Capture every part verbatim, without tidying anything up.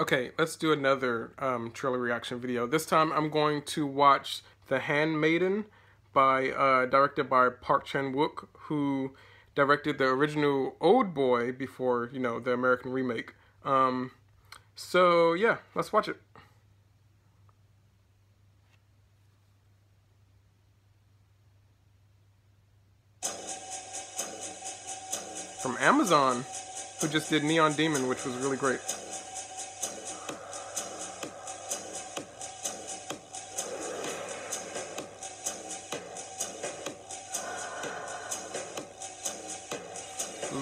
Okay, let's do another um, trailer reaction video. This time I'm going to watch The Handmaiden, by, uh, directed by Park Chan-wook, who directed the original Oldboy before, you know, the American remake. Um, so, yeah, let's watch it. From Amazon, who just did Neon Demon, which was really great.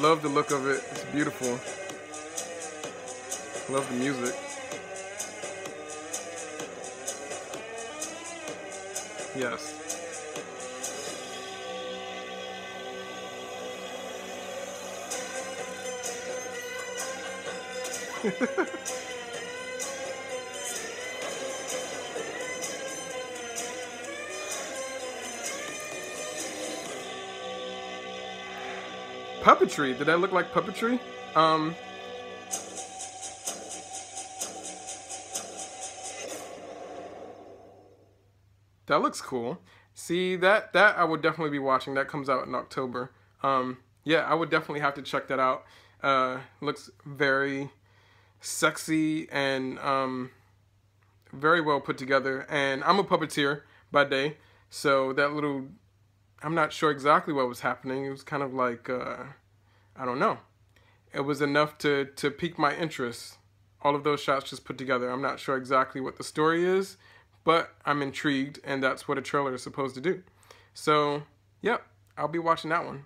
Love the look of it, it's beautiful. Love the music. Yes. Puppetry. Did that look like puppetry? Um, that looks cool. See, that that I would definitely be watching. That comes out in October. Um, yeah, I would definitely have to check that out. Uh, looks very sexy and um, very well put together. And I'm a puppeteer by day, so that little, I'm not sure exactly what was happening. It was kind of like, uh, I don't know. It was enough to, to pique my interest. All of those shots just put together. I'm not sure exactly what the story is, but I'm intrigued, and that's what a trailer is supposed to do. So, yep, yeah, I'll be watching that one.